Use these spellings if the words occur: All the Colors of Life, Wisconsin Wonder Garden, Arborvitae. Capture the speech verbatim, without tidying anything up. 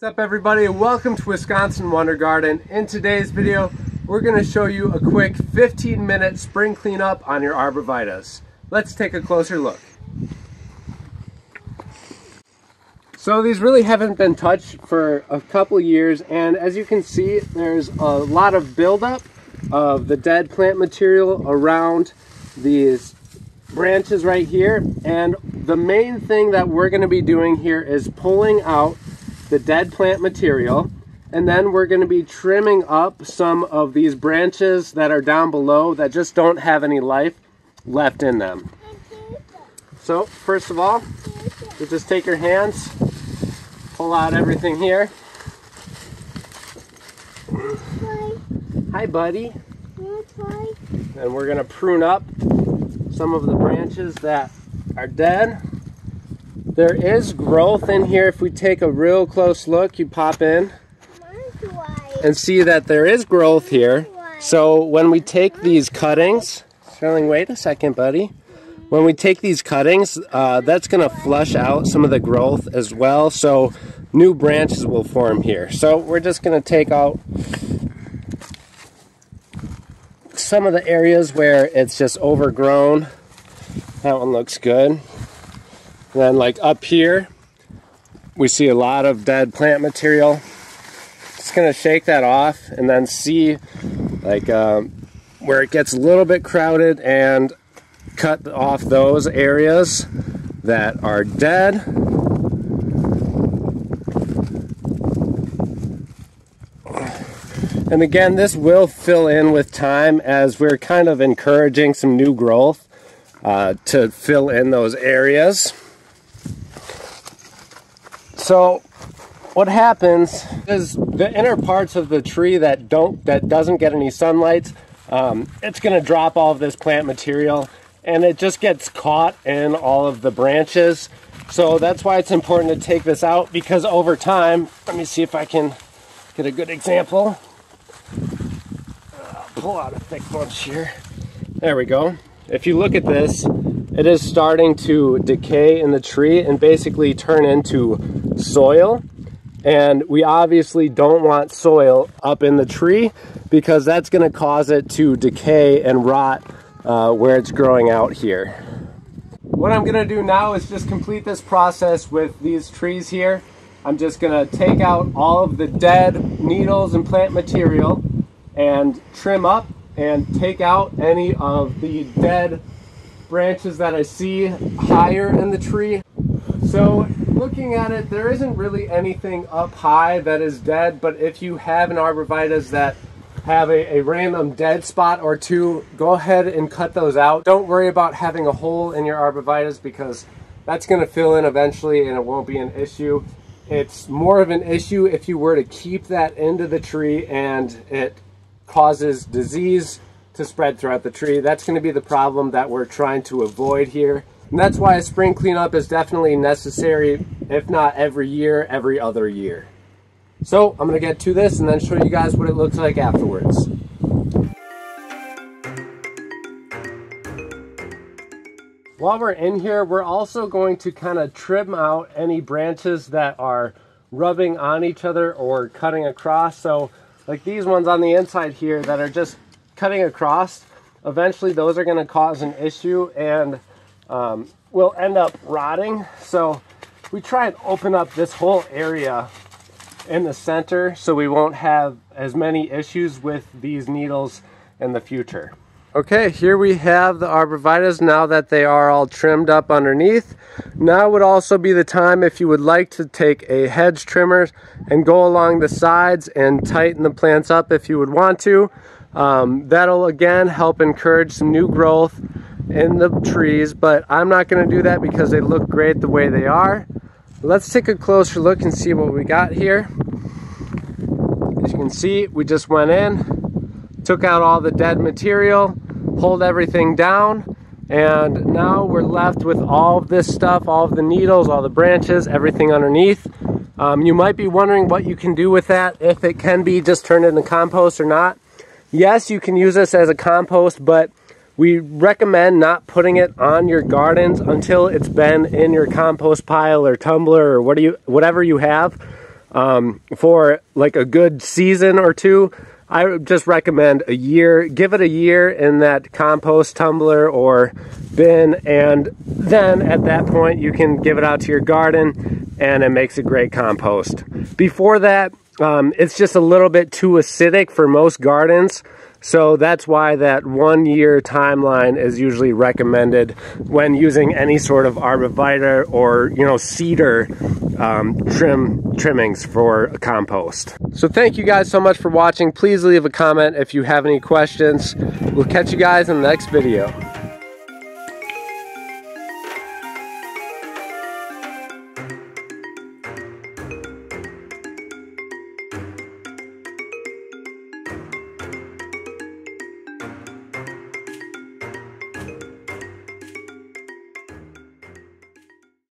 What's up, everybody? Welcome to Wisconsin Wonder Garden. In today's video, we're going to show you a quick fifteen minute spring cleanup on your arborvitaes. Let's take a closer look. So these really haven't been touched for a couple years, and as you can see, there's a lot of buildup of the dead plant material around these branches right here. And the main thing that we're going to be doing here is pulling out the dead plant material, and then we're going to be trimming up some of these branches that are down below that just don't have any life left in them. So first of all, you just take your hands, pull out everything here. Hi, buddy. And we're going to prune up some of the branches that are dead. There is growth in here. If we take a real close look, you pop in and see that there is growth here. So when we take these cuttings, Sterling, wait a second, buddy. When we take these cuttings, uh, that's going to flush out some of the growth as well. So new branches will form here. So we're just going to take out some of the areas where it's just overgrown. That one looks good. And then like up here, we see a lot of dead plant material. Just gonna shake that off and then see like um, where it gets a little bit crowded, and cut off those areas that are dead. And again, this will fill in with time as we're kind of encouraging some new growth uh, to fill in those areas. So what happens is the inner parts of the tree that don't that doesn't get any sunlight, um, it's going to drop all of this plant material, and it just gets caught in all of the branches. So that's why it's important to take this out, because over time, let me see if I can get a good example. I'll pull out a thick bunch here. There we go. If you look at this, it is starting to decay in the tree and basically turn into soil. And we obviously don't want soil up in the tree, because that's going to cause it to decay and rot uh, where it's growing out here. What I'm going to do now is just complete this process with these trees here. I'm just going to take out all of the dead needles and plant material and trim up and take out any of the dead branches that I see higher in the tree. So looking at it, there isn't really anything up high that is dead, but if you have an arborvitaes that have a, a random dead spot or two, go ahead and cut those out. Don't worry about having a hole in your arborvitaes, because that's going to fill in eventually and it won't be an issue. It's more of an issue if you were to keep that into the tree and it causes disease to spread throughout the tree. That's going to be the problem that we're trying to avoid here. And that's why a spring cleanup is definitely necessary, if not every year, every other year. So I'm going to get to this and then show you guys what it looks like afterwards. While we're in here, we're also going to kind of trim out any branches that are rubbing on each other or cutting across. So like these ones on the inside here that are just cutting across, eventually those are going to cause an issue and um, will end up rotting. So we try and open up this whole area in the center so we won't have as many issues with these needles in the future. Okay, here we have the arborvitaes now that they are all trimmed up underneath. Now would also be the time, if you would like, to take a hedge trimmer and go along the sides and tighten the plants up if you would want to. Um, that'll again help encourage some new growth in the trees, but I'm not going to do that because they look great the way they are. Let's take a closer look and see what we got here. As you can see, we just went in, took out all the dead material, pulled everything down, and now we're left with all of this stuff, all of the needles, all the branches, everything underneath. Um, you might be wondering what you can do with that, if it can be just turned into compost or not. Yes, you can use this as a compost, but we recommend not putting it on your gardens until it's been in your compost pile or tumbler or what do you, whatever you have. um, for like a good season or two, I just recommend a year. Give it a year in that compost tumbler or bin, and then at that point you can give it out to your garden and it makes a great compost. Before that, um, it's just a little bit too acidic for most gardens, so that's why that one year timeline is usually recommended when using any sort of arborvitae or, you know, cedar um, trim trimmings for compost. So thank you guys so much for watching. Please leave a comment if you have any questions. We'll catch you guys in the next video.